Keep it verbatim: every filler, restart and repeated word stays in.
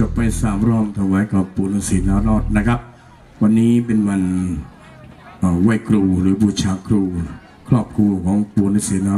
จบไปสามรอบถวายกับปู่ฤาษีนารอดนะครับวันนี้เป็นวันไหว้ครูหรือบูชาครูครอบครูของปู่ฤาษีนารอด